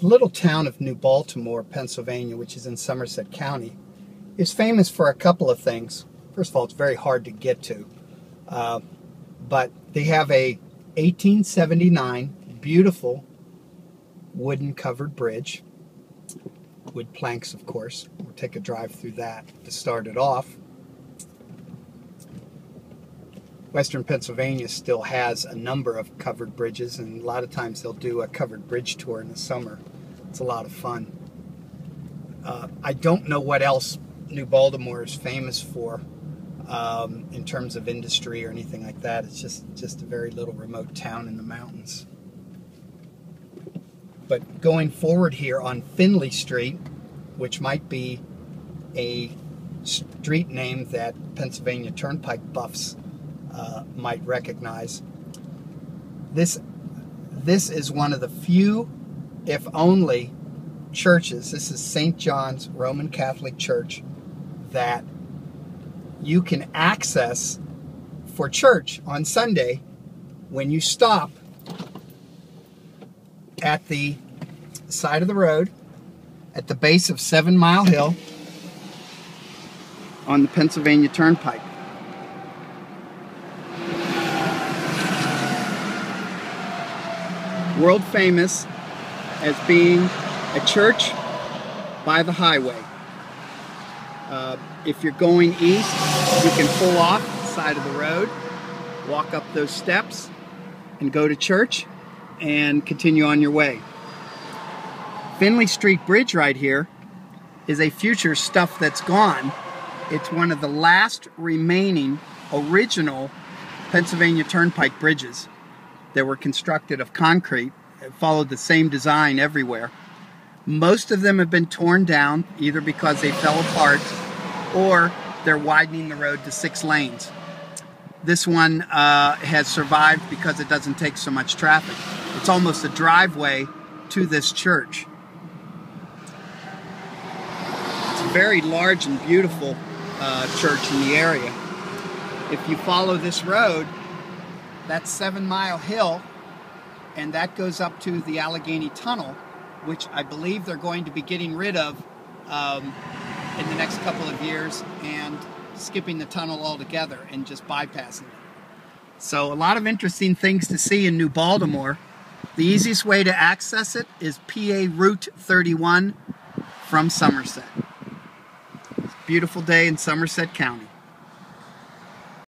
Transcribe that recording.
little town of New Baltimore, Pennsylvania, which is in Somerset County, is famous for a couple of things. First of all, it's very hard to get to, but they have a 1879 beautiful wooden covered bridge, wood planks of course. We'll take a drive through that to start it off. Western Pennsylvania still has a number of covered bridges, and a lot of times they'll do a covered bridge tour in the summer. It's a lot of fun. I don't know what else New Baltimore is famous for in terms of industry or anything like that. It's just a very little remote town in the mountains. But going forward here on Findley Street, which might be a street name that Pennsylvania Turnpike buffs might recognize. This is one of the few, if only, churches. This is St. John's Roman Catholic Church that you can access for church on Sunday when you stop at the side of the road at the base of 7 Mile Hill on the Pennsylvania Turnpike. World famous as being a church by the highway. If you're going east, you can pull off the side of the road, walk up those steps, and go to church, and continue on your way. Findley Street Bridge right here is a future stuff that's gone. It's one of the last remaining original Pennsylvania Turnpike bridges that were constructed of concrete. It followed the same design everywhere. Most of them have been torn down, either because they fell apart or they're widening the road to 6 lanes. This one has survived because it doesn't take so much traffic. It's almost a driveway to this church. It's a very large and beautiful church in the area. If you follow this road, that's 7 Mile Hill, and that goes up to the Allegheny Tunnel, which I believe they're going to be getting rid of in the next couple of years and skipping the tunnel altogether and just bypassing it. So a lot of interesting things to see in New Baltimore. The easiest way to access it is PA Route 31 from Somerset. It's a beautiful day in Somerset County.